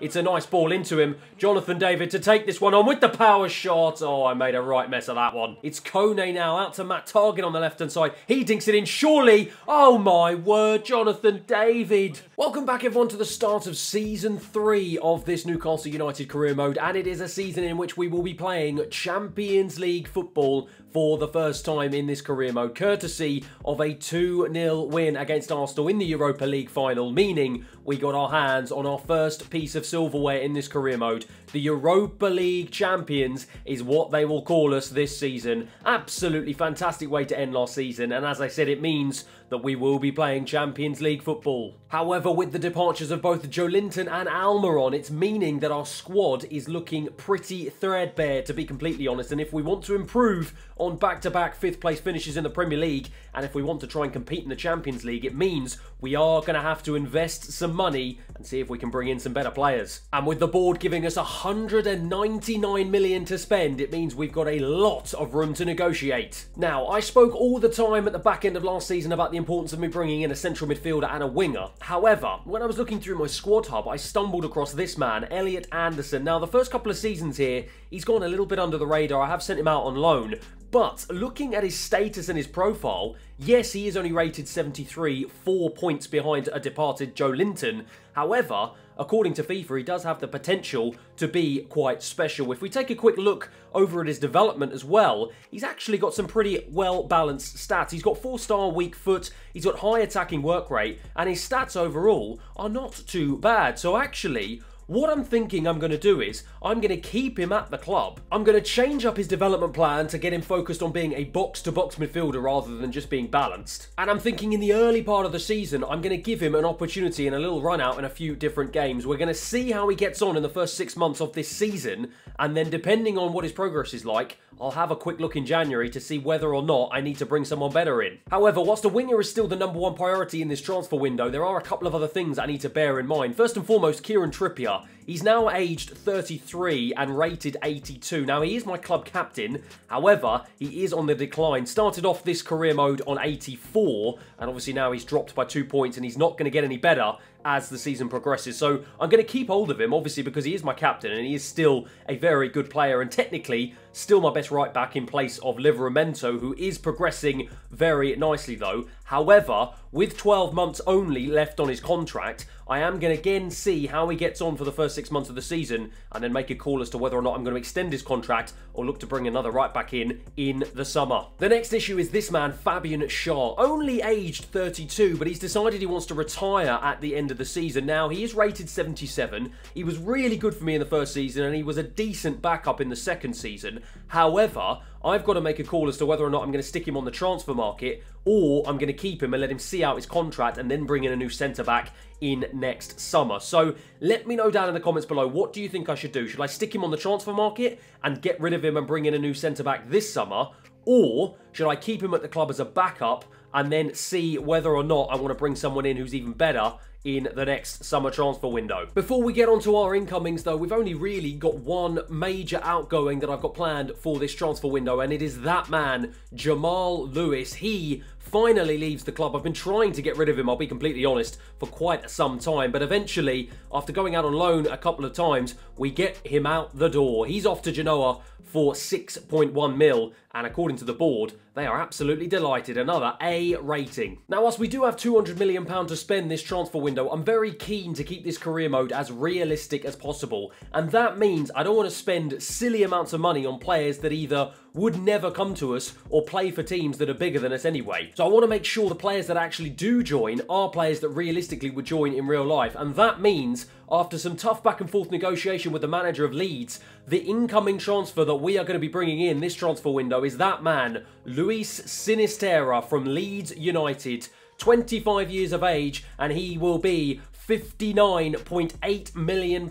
It's a nice ball into him. Jonathan David to take this one on with the power shot. Oh, I made a right mess of that one. It's Kone now out to Matt Target on the left-hand side. He dinks it in, surely. Oh, my word, Jonathan David. Welcome back, everyone, to the start of Season 3 of this Newcastle United career mode, and it is a season in which we will be playing Champions League football for the first time in this career mode, courtesy of a 2-0 win against Arsenal in the Europa League final, meaning we got our hands on our first piece of silverware in this career mode. The Europa League champions is what they will call us this season. Absolutely fantastic way to end last season, and as I said, it means that we will be playing Champions League football. However, with the departures of both Joelinton and Almiron, it's meaning that our squad is looking pretty threadbare, to be completely honest, and if we want to improve on back-to-back fifth-place finishes in the Premier League, and if we want to try and compete in the Champions League, it means we are going to have to invest some money and see if we can bring in some better players. And with the board giving us £199 million to spend, it means we've got a lot of room to negotiate. Now, I spoke all the time at the back end of last season about the importance of me bringing in a central midfielder and a winger. However, when I was looking through my squad hub, I stumbled across this man, Elliot Anderson. Now, the first couple of seasons here, he's gone a little bit under the radar. I have sent him out on loan. But looking at his status and his profile, yes, he is only rated 73, 4 points behind a departed Joelinton. However, according to FIFA, he does have the potential to be quite special. If we take a quick look over at his development as well, he's actually got some pretty well-balanced stats. He's got 4-star weak foot, he's got high attacking work rate, and his stats overall are not too bad. So actually, what I'm thinking I'm going to do is I'm going to keep him at the club. I'm going to change up his development plan to get him focused on being a box-to-box midfielder rather than just being balanced. And I'm thinking in the early part of the season, I'm going to give him an opportunity and a little run-out in a few different games. We're going to see how he gets on in the first 6 months of this season, and then depending on what his progress is like, I'll have a quick look in January to see whether or not I need to bring someone better in. However, whilst the winger is still the #1 priority in this transfer window, there are a couple of other things I need to bear in mind. First and foremost, Kieran Trippier. He's now aged 33 and rated 82. Now, he is my club captain. However, he is on the decline. Started off this career mode on 84, and obviously now he's dropped by 2 points and he's not going to get any better as the season progresses. So I'm going to keep hold of him, obviously, because he is my captain and he is still a very good player and technically still my best right back in place of Liveramento, who is progressing very nicely though. However, with 12 months only left on his contract, I am going to again see how he gets on for the first 6 months of the season and then make a call as to whether or not I'm going to extend his contract or look to bring another right back in the summer. The next issue is this man, Fabian Schär, only aged 32, but he's decided he wants to retire at the end of the season. Now, he is rated 77. He was really good for me in the first season and he was a decent backup in the second season. However, I've got to make a call as to whether or not I'm going to stick him on the transfer market or I'm going to keep him and let him see out his contract and then bring in a new centre-back in next summer. So let me know down in the comments below, what do you think I should do? Should I stick him on the transfer market and get rid of him and bring in a new centre-back this summer? Or should I keep him at the club as a backup and then see whether or not I want to bring someone in who's even better in the next summer transfer window? Before we get on to our incomings though, we've only really got one major outgoing that I've got planned for this transfer window, and it is that man, Jamal Lewis. He finally leaves the club. I've been trying to get rid of him, I'll be completely honest, for quite some time, but eventually, after going out on loan a couple of times, we get him out the door. He's off to Genoa for 6.1 mil, and according to the board, they are absolutely delighted. Another A rating. Now, whilst we do have £200 million to spend this transfer window, I'm very keen to keep this career mode as realistic as possible, and that means I don't want to spend silly amounts of money on players that either would never come to us or play for teams that are bigger than us anyway. So I want to make sure the players that actually do join are players that realistically would join in real life, and that means after some tough back and forth negotiation with the manager of Leeds, the incoming transfer that we are going to be bringing in this transfer window is that man, Luis Sinisterra from Leeds United, 25 years of age, and he will be £59.8 million.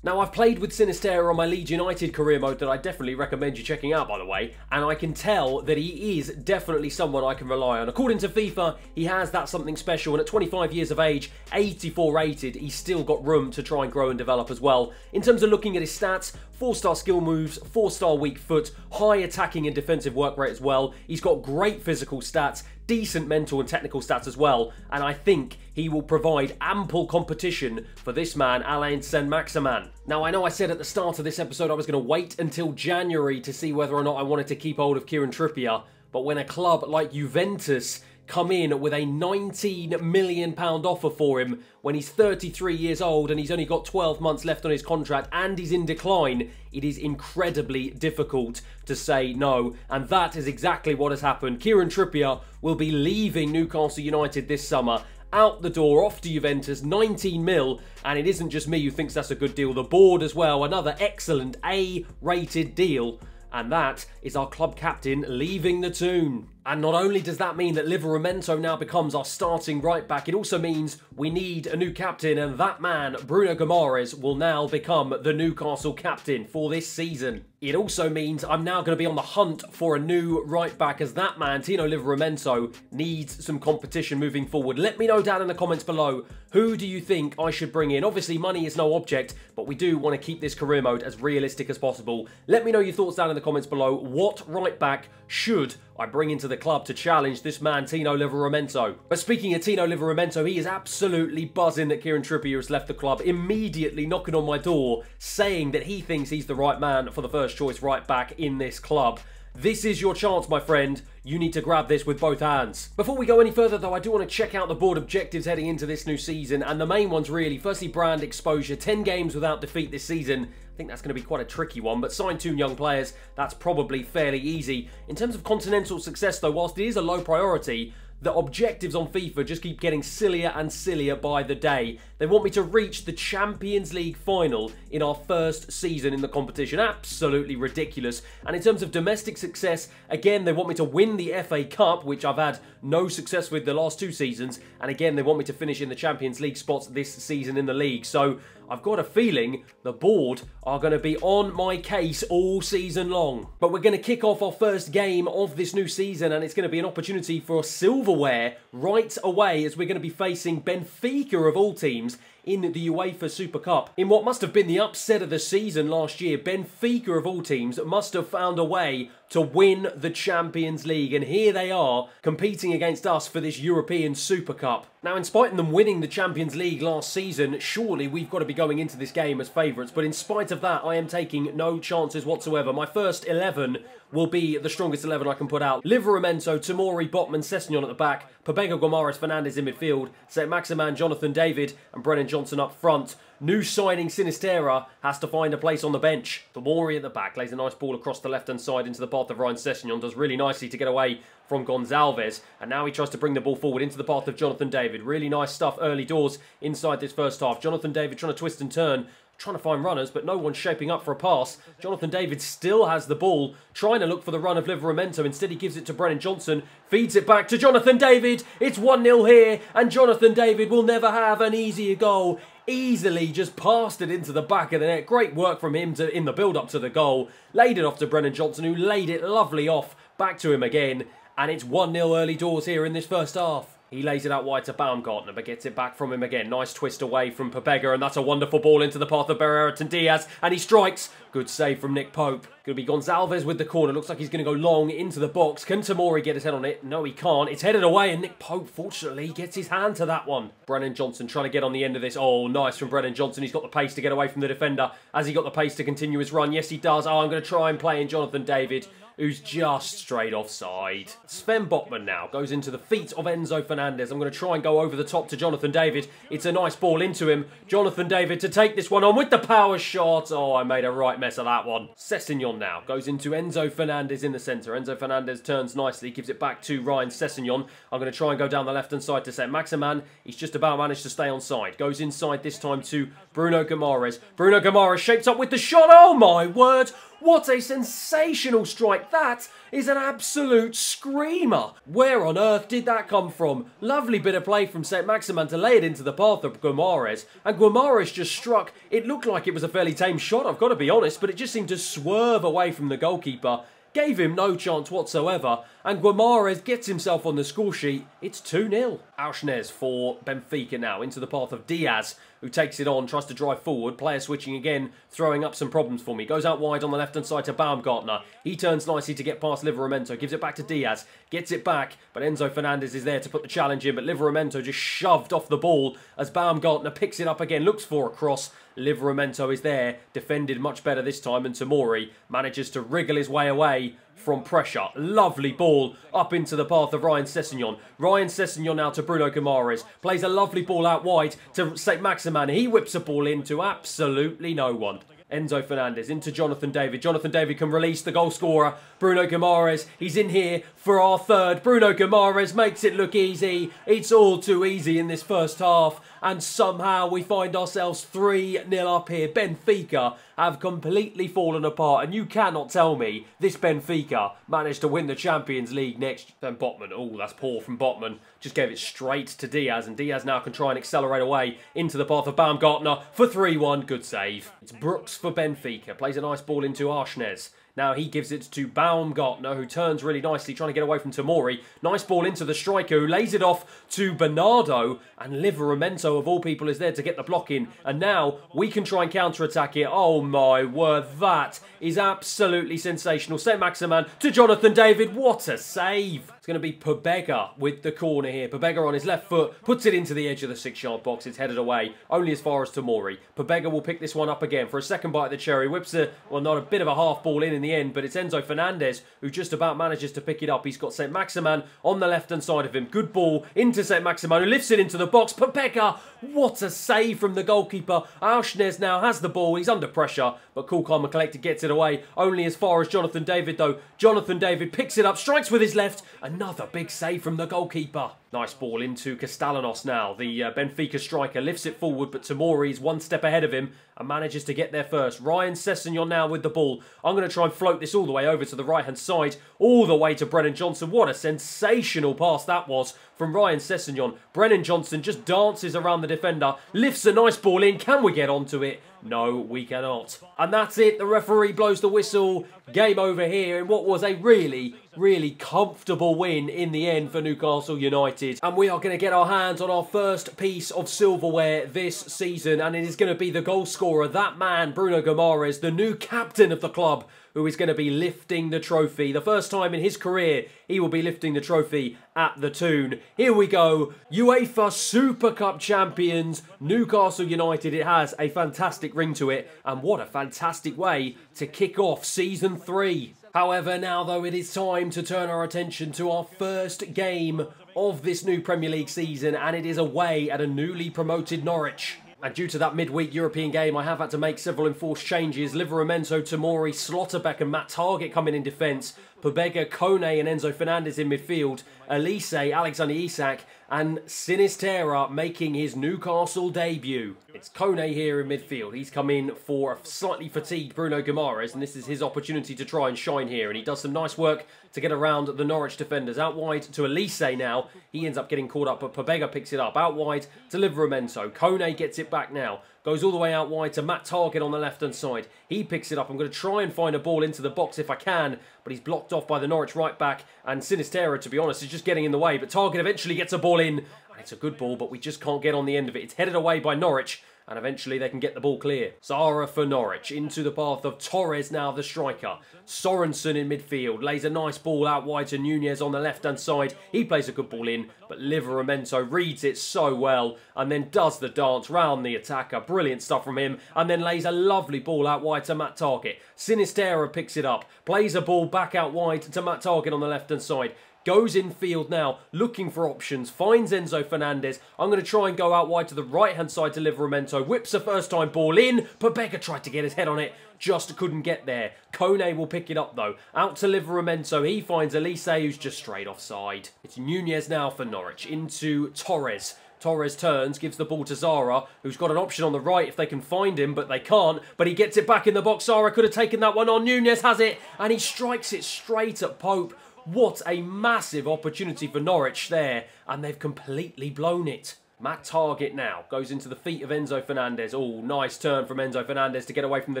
Now, I've played with Sinisterra on my Leeds United career mode that I definitely recommend you checking out, by the way, and I can tell that he is definitely someone I can rely on. According to FIFA, he has that something special, and at 25 years of age, 84 rated, he's still got room to try and grow and develop as well. In terms of looking at his stats, 4-star skill moves, 4-star weak foot, high attacking and defensive work rate as well. He's got great physical stats, decent mental and technical stats as well, and I think he will provide ample competition for this man, Allan Saint-Maximin. Now, I know I said at the start of this episode I was going to wait until January to see whether or not I wanted to keep hold of Kieran Trippier, but when a club like Juventus come in with a £19 million offer for him when he's 33 years old and he's only got 12 months left on his contract and he's in decline, it is incredibly difficult to say no. And that is exactly what has happened. Kieran Trippier will be leaving Newcastle United this summer, out the door, off to Juventus, 19 mil, and it isn't just me who thinks that's a good deal. The board as well, another excellent A-rated deal. And that is our club captain leaving the team. And not only does that mean that Liveramento now becomes our starting right back, it also means we need a new captain, and that man, Bruno Guimaraes, will now become the Newcastle captain for this season. It also means I'm now going to be on the hunt for a new right back, as that man, Tino Liveramento, needs some competition moving forward. Let me know down in the comments below, who do you think I should bring in? Obviously, money is no object, but we do want to keep this career mode as realistic as possible. Let me know your thoughts down in the comments below. What right back should I bring into the club to challenge this man, Tino Liveramento? But speaking of Tino Liveramento, he is absolutely buzzing that Kieran Trippier has left the club, immediately knocking on my door, saying that he thinks he's the right man for the first choice right back in this club. This is your chance, my friend. You need to grab this with both hands. Before we go any further, though, I do want to check out the board objectives heading into this new season, and the main ones really, firstly, brand exposure. 10 games without defeat this season. I think that's going to be quite a tricky one, but sign 2 young players, that's probably fairly easy. In terms of continental success, though, whilst it is a low priority, the objectives on FIFA just keep getting sillier and sillier by the day. They want me to reach the Champions League final in our first season in the competition. Absolutely ridiculous. And in terms of domestic success, again, they want me to win the FA Cup, which I've had no success with the last 2 seasons. And again, they want me to finish in the Champions League spots this season in the league. So I've got a feeling the board are going to be on my case all season long. But we're going to kick off our first game of this new season, and it's going to be an opportunity for silverware right away, as we're going to be facing Benfica of all teams in the UEFA Super Cup. In what must have been the upset of the season last year, Benfica of all teams must have found a way to win the Champions League, and here they are competing against us for this European Super Cup. Now, in spite of them winning the Champions League last season, surely we've got to be going into this game as favourites, but in spite of that, I am taking no chances whatsoever. My first 11 will be the strongest 11 I can put out. Liveramento, Tamori, Botman, Sessegnon at the back, Pobega, Guimaraes, Fernandez in midfield, Saint-Maximin, Jonathan David and Brennan Johnson up front. New signing Sinisterra has to find a place on the bench. Tamori at the back lays a nice ball across the left-hand side into the path of Ryan Sessegnon, does really nicely to get away from Gonzalez, and now he tries to bring the ball forward into the path of Jonathan David. Really nice stuff early doors inside this first half. Jonathan David trying to twist and turn, trying to find runners, but no one's shaping up for a pass. Jonathan David still has the ball, trying to look for the run of Liveramento. Instead, he gives it to Brennan Johnson, feeds it back to Jonathan David. It's 1-0 here, and Jonathan David will never have an easier goal. Easily just passed it into the back of the net. Great work from him in the build-up to the goal. Laid it off to Brennan Johnson, who laid it lovely off back to him again. And it's 1-0 early doors here in this first half. He lays it out wide to Baumgartner, but gets it back from him again. Nice twist away from Pobega, and that's a wonderful ball into the path of Berreton Diaz, and he strikes. Good save from Nick Pope. Going to be Gonzalez with the corner. Looks like he's going to go long into the box. Can Tamori get his head on it? No, he can't. It's headed away, and Nick Pope, fortunately, gets his hand to that one. Brennan Johnson trying to get on the end of this. Oh, nice from Brennan Johnson. He's got the pace to get away from the defender. Has he got the pace to continue his run? Yes, he does. Oh, I'm going to try and play in Jonathan David, who's just straight offside. Sven Botman now goes into the feet of Enzo Fernandez. I'm going to try and go over the top to Jonathan David. It's a nice ball into him. Jonathan David to take this one on with the power shot. Oh, I made a right mess of that one. Sessegnon now goes into Enzo Fernandez in the centre. Enzo Fernandez turns nicely, gives it back to Ryan Sessegnon. I'm going to try and go down the left-hand side to Saint-Maximin. He's just about managed to stay on side. Goes inside this time to Bruno Guimaraes. Bruno Guimaraes shapes up with the shot. Oh, my word. What a sensational strike. That is an absolute screamer. Where on earth did that come from? Lovely bit of play from Saint-Maximin to lay it into the path of Guimaraes. And Guimaraes just struck. It looked like it was a fairly tame shot, I've got to be honest, but it just seemed to swerve away from the goalkeeper. Gave him no chance whatsoever, and Guimaraes gets himself on the score sheet. It's 2-0. Arshnez for Benfica now into the path of Diaz. who takes it on, tries to drive forward. Player switching again, throwing up some problems for me. Goes out wide on the left-hand side to Baumgartner. He turns nicely to get past Liveramento. Gives it back to Diaz. Gets it back, but Enzo Fernandez is there to put the challenge in. But Liveramento just shoved off the ball as Baumgartner picks it up again. Looks for a cross. Liveramento is there. Defended much better this time. And Tamori manages to wriggle his way away from pressure. Lovely ball up into the path of Ryan Sessegnon. Ryan Sessegnon now to Bruno Guimaraes. Plays a lovely ball out wide to Saint-Maximin. He whips a ball into absolutely no one. Enzo Fernandez into Jonathan David. Jonathan David can release the goal scorer. Bruno Guimaraes, he's in here for our third. Bruno Guimaraes makes it look easy. It's all too easy in this first half. And somehow we find ourselves 3-0 up here. Benfica have completely fallen apart. And you cannot tell me this Benfica managed to win the Champions League next. Then Botman. Oh, that's poor from Botman. Just gave it straight to Diaz. And Diaz now can try and accelerate away into the path of Baumgartner for 3-1. Good save. It's Brooks for Benfica. Plays a nice ball into Arshnez. Now he gives it to Baumgartner, who turns really nicely, trying to get away from Tamori. Nice ball into the striker, who lays it off to Bernardo. And Liveramento, of all people, is there to get the block in. And now we can try and counter-attack it. Oh my word, that is absolutely sensational. Saint-Maximin to Jonathan David. What a save. It's going to be Pobega with the corner here. Pobega on his left foot, puts it into the edge of the six-yard box. It's headed away, only as far as Tamori. Pobega will pick this one up again for a second bite of the cherry. Whips a, well, not a bit of a half ball in the end, but it's Enzo Fernandez who just about manages to pick it up. He's got Saint-Maximin on the left-hand side of him. Good ball into Saint-Maximin, who lifts it into the box. Pobega, what a save from the goalkeeper. Arshnez now has the ball. He's under pressure, but cool, calm and collected, gets it away. Only as far as Jonathan David, though. Jonathan David picks it up, strikes with his left. Another big save from the goalkeeper. Nice ball into Castellanos now. The Benfica striker lifts it forward, but Tamori is one step ahead of him and manages to get there first. Ryan Sessegnon now with the ball. I'm going to try and float this all the way over to the right-hand side, all the way to Brennan Johnson. What a sensational pass that was from Ryan Sessegnon. Brennan Johnson just dances around the defender, lifts a nice ball in. Can we get onto it? No, we cannot. And that's it. The referee blows the whistle. Game over here in what was a really, really comfortable win in the end for Newcastle United. And we are going to get our hands on our first piece of silverware this season. And it is going to be the goal scorer, that man, Bruno Guimaraes, the new captain of the club, who is going to be lifting the trophy. The first time in his career, he will be lifting the trophy at the Toon. Here we go. UEFA Super Cup champions, Newcastle United. It has a fantastic ring to it. And what a fantastic way to kick off Season 3. However, now, though, it is time to turn our attention to our first game of this new Premier League season. And it is away at a newly promoted Norwich. And due to that midweek European game, I have had to make several enforced changes. Liveramento, Tamori, Slotterbeck and Matt Target coming in defence. Pobega, Kone and Enzo Fernandez in midfield. Elise, Alexander Isak and Sinisterra making his Newcastle debut. It's Kone here in midfield. He's come in for a slightly fatigued Bruno Guimaraes, and this is his opportunity to try and shine here. And he does some nice work to get around the Norwich defenders. Out wide to Elise now. He ends up getting caught up, but Pobega picks it up. Out wide to Liveramento. Kone gets it back now. Goes all the way out wide to Matt Target on the left-hand side. He picks it up. I'm going to try and find a ball into the box if I can, but he's blocked off by the Norwich right-back. And Sinisterra, to be honest, is just getting in the way. But Target eventually gets a ball in. And it's a good ball, but we just can't get on the end of it. It's headed away by Norwich, and eventually they can get the ball clear. Zaha for Norwich, into the path of Torres now, the striker. Sorensen in midfield, lays a nice ball out wide to Nunez on the left-hand side. He plays a good ball in, but Liveramento reads it so well, and then does the dance round the attacker. Brilliant stuff from him, and then lays a lovely ball out wide to Matt Target. Sinisterra picks it up, plays a ball back out wide to Matt Target on the left-hand side. Goes in field now, looking for options. Finds Enzo Fernandez. I'm going to try and go out wide to the right-hand side to Liveramento. Whips a first-time ball in. Pobega tried to get his head on it. Just couldn't get there. Kone will pick it up, though. Out to Liveramento. He finds Elise, who's just straight offside. It's Nunez now for Norwich. Into Torres. Torres turns, gives the ball to Zaha, who's got an option on the right if they can find him, but they can't. But he gets it back in the box. Zaha could have taken that one on. Nunez has it, and he strikes it straight at Pope. What a massive opportunity for Norwich there, and they've completely blown it. Matt Target now goes into the feet of Enzo Fernandez. Oh, nice turn from Enzo Fernandez to get away from the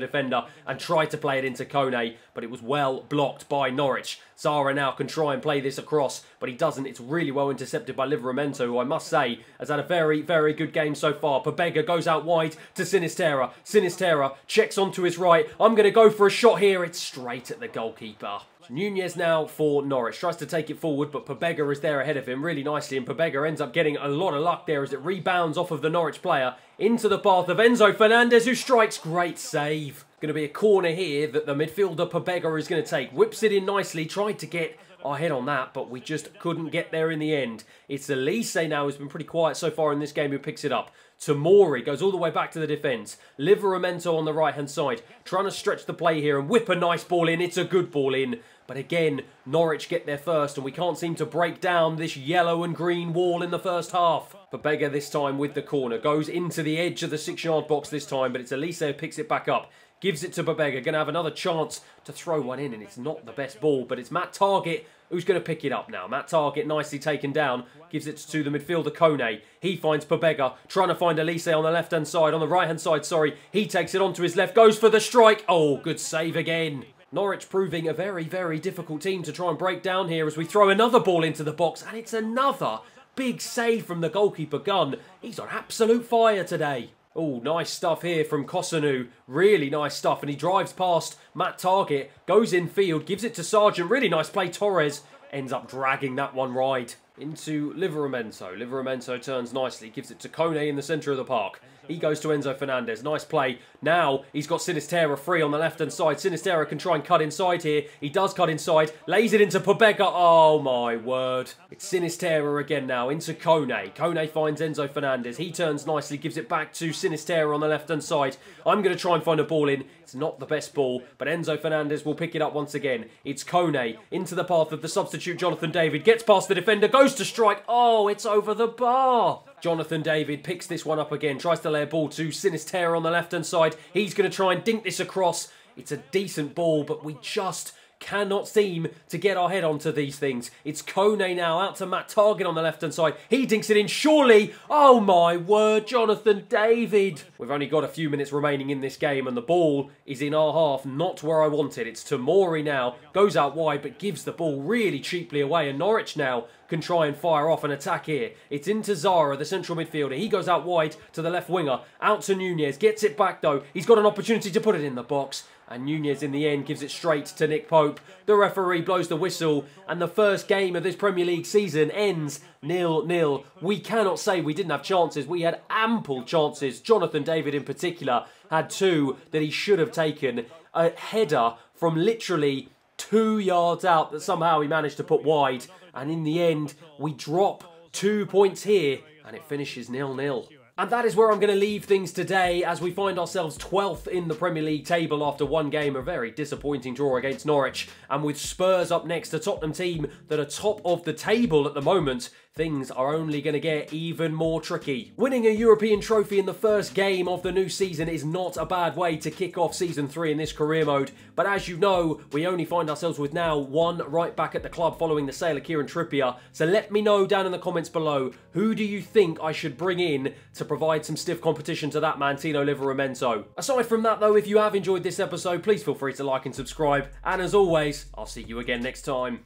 defender and try to play it into Kone, but it was well blocked by Norwich. Zaha now can try and play this across, but he doesn't. It's really well intercepted by Liveramento, who I must say has had a very, very good game so far. Pobega goes out wide to Sinisterra. Sinisterra checks onto his right. I'm going to go for a shot here. It's straight at the goalkeeper. Nunez now for Norwich. Tries to take it forward, but Pobega is there ahead of him really nicely, and Pobega ends up getting a lot of luck there as it rebounds off of the Norwich player into the path of Enzo Fernandez, who strikes. Great save. Going to be a corner here that the midfielder Pobega is going to take. Whips it in nicely, tried to get our head on that, but we just couldn't get there in the end. It's Elise now, who's been pretty quiet so far in this game, who picks it up. Tamori goes all the way back to the defence. Liveramento on the right-hand side, trying to stretch the play here and whip a nice ball in. It's a good ball in. But again, Norwich get there first, and we can't seem to break down this yellow and green wall in the first half. Pobega this time with the corner. Goes into the edge of the six-yard box this time, but it's Elise who picks it back up. Gives it to Pobega. Going to have another chance to throw one in, and it's not the best ball, but it's Matt Target who's going to pick it up now. Matt Target nicely taken down. Gives it to the midfielder, Kone. He finds Pobega. Trying to find Elise on the left-hand side. On the right-hand side, sorry. He takes it onto his left. Goes for the strike. Oh, good save again. Norwich proving a very, very difficult team to try and break down here as we throw another ball into the box, and it's another big save from the goalkeeper Gunn. He's on absolute fire today. Oh, nice stuff here from Kosunu. Really nice stuff, and he drives past Matt Target, goes in field, gives it to Sargent. Really nice play. Torres ends up dragging that one right into Liveramento. Liveramento turns nicely, gives it to Kone in the centre of the park. He goes to Enzo Fernandez. Nice play. Now he's got Sinisterra free on the left-hand side. Sinisterra can try and cut inside here. He does cut inside. Lays it into Pobega. Oh, my word. It's Sinisterra again now into Kone. Kone finds Enzo Fernandez. He turns nicely, gives it back to Sinisterra on the left-hand side. I'm going to try and find a ball in. It's not the best ball, but Enzo Fernandez will pick it up once again. It's Kone into the path of the substitute, Jonathan David. Gets past the defender, goes to strike. Oh, it's over the bar. Jonathan David picks this one up again. Tries to lay a ball to Sinisterra on the left-hand side. He's going to try and dink this across. It's a decent ball, but we just cannot seem to get our head onto these things. It's Kone now out to Matt Target on the left-hand side. He dinks it in, surely. Oh, my word, Jonathan David. We've only got a few minutes remaining in this game, and the ball is in our half, not where I want it. It's Tamori now. Goes out wide, but gives the ball really cheaply away, and Norwich now can try and fire off an attack here. It's into Zaha, the central midfielder. He goes out wide to the left winger. Out to Nunez. Gets it back, though. He's got an opportunity to put it in the box. And Nunez, in the end, gives it straight to Nick Pope. The referee blows the whistle. And the first game of this Premier League season ends 0-0. We cannot say we didn't have chances. We had ample chances. Jonathan David, in particular, had two that he should have taken. A header from literally 2 yards out that somehow he managed to put wide. And in the end, we drop 2 points here, and it finishes 0-0. And that is where I'm going to leave things today, as we find ourselves 12th in the Premier League table after one game, a very disappointing draw against Norwich. And with Spurs up next, a Tottenham team that are top of the table at the moment, things are only going to get even more tricky. Winning a European trophy in the first game of the new season is not a bad way to kick off Season 3 in this career mode. But as you know, we only find ourselves with now one right back at the club following the sale of Kieran Trippier. So let me know down in the comments below, who do you think I should bring in to provide some stiff competition to that man, Tino Liveramento? Aside from that though, if you have enjoyed this episode, please feel free to like and subscribe. And as always, I'll see you again next time.